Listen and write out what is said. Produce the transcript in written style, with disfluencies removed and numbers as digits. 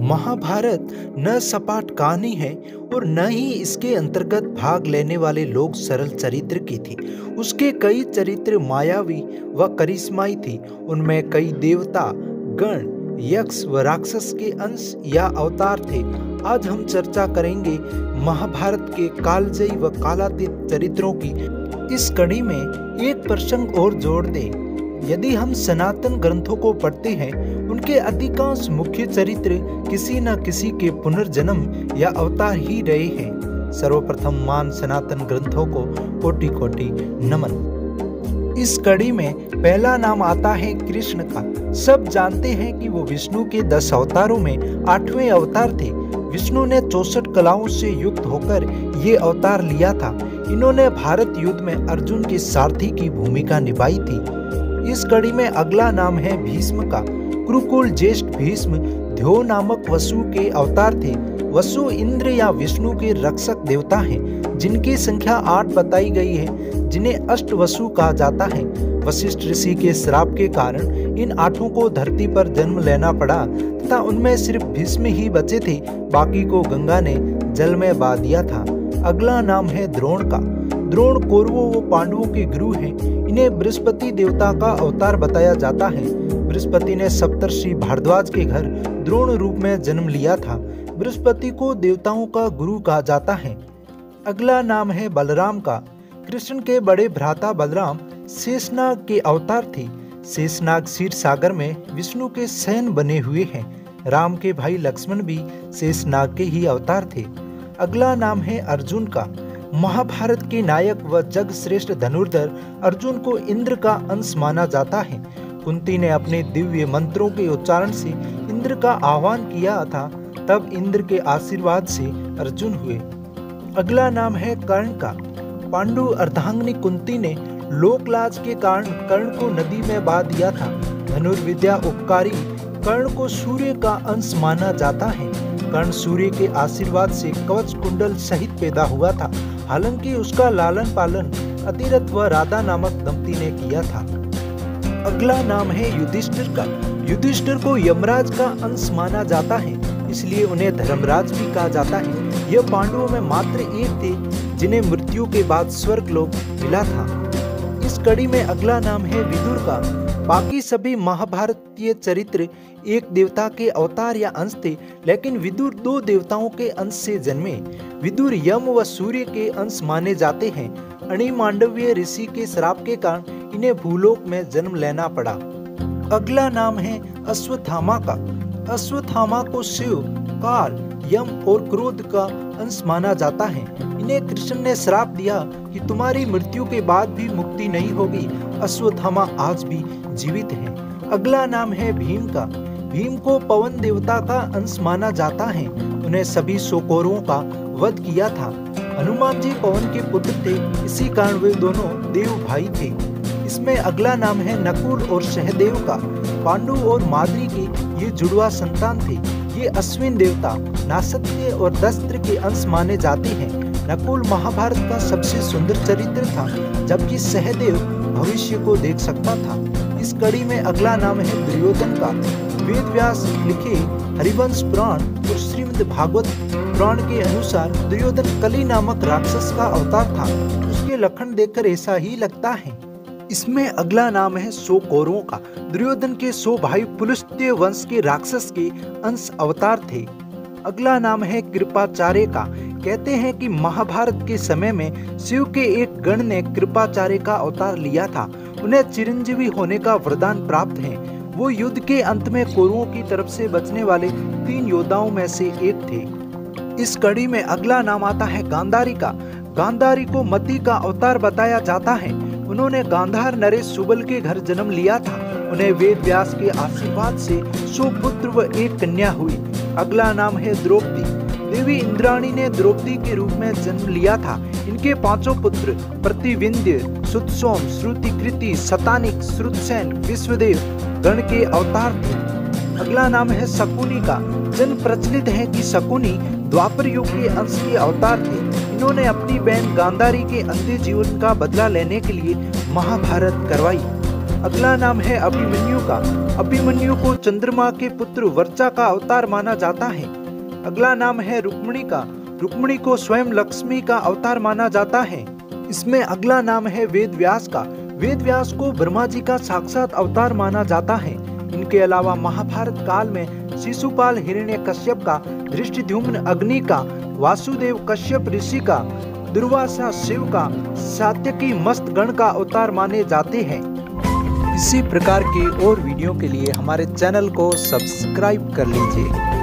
महाभारत न सपाट कहानी है और न ही इसके अंतर्गत भाग लेने वाले लोग सरल चरित्र की थी। उसके कई चरित्र मायावी व करिश्माई थी। उनमें कई देवता, गण, यक्ष व राक्षस के अंश या अवतार थे। आज हम चर्चा करेंगे महाभारत के कालजयी व कालातीत चरित्रों की। इस कड़ी में एक प्रसंग और जोड़ दें। यदि हम सनातन ग्रंथों को पढ़ते हैं, उनके अधिकांश मुख्य चरित्र किसी न किसी के पुनर्जन्म या अवतार ही रहे हैं। सर्वप्रथम मान सनातन ग्रंथों को कोटि कोटि नमन। इस कड़ी में पहला नाम आता है कृष्ण का। सब जानते हैं कि वो विष्णु के 10 अवतारों में 8वें अवतार थे। विष्णु ने 64 कलाओं से युक्त होकर ये अवतार लिया था। इन्होंने भारत युद्ध में अर्जुन के सारथी की भूमिका निभाई थी। इस कड़ी में अगला नाम है भीष्म का। कुरुकुल ज्येष्ठ भीष्म ध्यो नामक वसु के अवतार थे। वसु इंद्र या विष्णु के रक्षक देवता हैं, जिनकी संख्या 8 बताई गई है, जिन्हें अष्टवसु कहा जाता है। वशिष्ठ ऋषि के श्राप के कारण इन 8 को धरती पर जन्म लेना पड़ा तथा उनमें सिर्फ भीष्म ही बचे थे, बाकी को गंगा ने जल में बहा दिया था। अगला नाम है द्रोण का। द्रोण कौरवों व पांडवों के गुरु हैं। इन्हें बृहस्पति देवता का अवतार बताया जाता है। बृहस्पति ने सप्तर्षि भारद्वाज के घर द्रोण रूप में जन्म लिया था। बृहस्पति को देवताओं का गुरु कहा जाता है। अगला नाम है बलराम का। कृष्ण के बड़े भ्राता बलराम शेषनाग के अवतार थे। शेषनाग क्षीर सागर में विष्णु के सैन बने हुए हैं। राम के भाई लक्ष्मण भी शेषनाग के ही अवतार थे। अगला नाम है अर्जुन का। महाभारत के नायक व जग श्रेष्ठ धनुर्धर अर्जुन को इंद्र का अंश माना जाता है। कुंती ने अपने दिव्य मंत्रों के उच्चारण से इंद्र का आह्वान किया था, तब इंद्र के आशीर्वाद से अर्जुन हुए। अगला नाम है कर्ण का। पांडु अर्धांगिनी कुंती ने लोकलाज के कारण कर्ण को नदी में बहा दिया था। धनुर्विद्या उपकारी कर्ण को सूर्य का अंश माना जाता है। कर्ण सूर्य के आशीर्वाद से कवच कुंडल सहित पैदा हुआ था, हालांकि उसका लालन पालन अतिरथ व राधा नामक दंपति ने किया था। अगला नाम है युधिष्ठिर का। युधिष्ठिर को यमराज का अंश माना जाता है, इसलिए उन्हें धर्मराज भी कहा जाता है। यह पांडवों में मात्र एक थे जिन्हें मृत्यु के बाद स्वर्गलोक मिला था। इस कड़ी में अगला नाम है विदुर का। बाकी सभी महाभारतीय चरित्र एक देवता के अवतार या अंश थे, लेकिन विदुर 2 देवताओं के अंश से जन्मे। विदुर यम व सूर्य के अंश माने जाते हैं। अणि मांडव्य ऋषि के श्राप के कारण इन्हें भूलोक में जन्म लेना पड़ा। अगला नाम है अश्वथामा का। अश्वथामा को शिव, काल, यम और क्रोध का अंश माना जाता है। इन्हें कृष्ण ने श्राप दिया कि तुम्हारी मृत्यु के बाद भी मुक्ति नहीं होगी। अश्वथामा आज भी जीवित हैं। अगला नाम है भीम का। भीम को पवन देवता का अंश माना जाता है। उन्हें सभी सोकोरों का वध किया था। हनुमान जी पवन के पुत्र थे, इसी कारण वे दोनों देव भाई थे। इसमें अगला नाम है नकुल और सहदेव का। पांडु और माद्री के ये जुड़वा संतान थे। ये अश्विन देवता, नासत्य और दस्त्र के अंश माने जाते हैं। नकुल महाभारत का सबसे सुंदर चरित्र था, जबकि सहदेव भविष्य को देख सकता था। इस कड़ी में अगला नाम है दुर्योधन का। वेद व्यास लिखे हरिवंश पुराण और श्रीमद् भागवत पुराण के अनुसार दुर्योधन कली नामक राक्षस का अवतार था। उसके लक्षण देखकर ऐसा ही लगता है। इसमें अगला नाम है सो कौरवों का। दुर्योधन के 100 भाई पुलस्त्य वंश के राक्षस के अंश अवतार थे। अगला नाम है कृपाचार्य का। कहते हैं कि महाभारत के समय में शिव के एक गण ने कृपाचार्य का अवतार लिया था। उन्हें चिरंजीवी होने का वरदान प्राप्त है। वो युद्ध के अंत में कौरवों की तरफ से बचने वाले 3 योद्धाओं में से एक थे। इस कड़ी में अगला नाम आता है गांधारी का। गांधारी को मती का अवतार बताया जाता है। उन्होंने गांधार नरेश सुबल के घर जन्म लिया था। उन्हें वेद व्यास के आशीर्वाद से 100 पुत्र व 1 कन्या हुई। अगला नाम है द्रौपदी। देवी इंद्राणी ने द्रौपदी के रूप में जन्म लिया था। इनके 5 पुत्र प्रतिविंध्य, सुतसोम, श्रुतिकृति, शतानिक, श्रुतसेन, विश्वदेव गण के अवतार थे। अगला नाम है शकुनी का। जन प्रचलित है कि शकुनी द्वापर युग के अंश के अवतार थे। इन्होंने अपनी बहन गांधारी के अंतिम जीवन का बदला लेने के लिए महाभारत करवाई। अगला नाम है अभिमन्यु का। अभिमन्यु को चंद्रमा के पुत्र वर्चा का अवतार माना जाता है। अगला नाम है रुक्मिणी का। रुक्मिणी को स्वयं लक्ष्मी का अवतार माना जाता है। इसमें अगला नाम है वेद व्यास का। वेद व्यास को ब्रह्मा जी का साक्षात अवतार माना जाता है। इनके अलावा महाभारत काल में शिशुपाल हिरण्यकश्यप का, धृष्टद्युम्न अग्नि का, वासुदेव कश्यप ऋषि का, दुर्वासा शिव का, सात्यकी मस्त गण का अवतार माने जाते हैं। इसी प्रकार की और वीडियो के लिए हमारे चैनल को सब्सक्राइब कर लीजिए।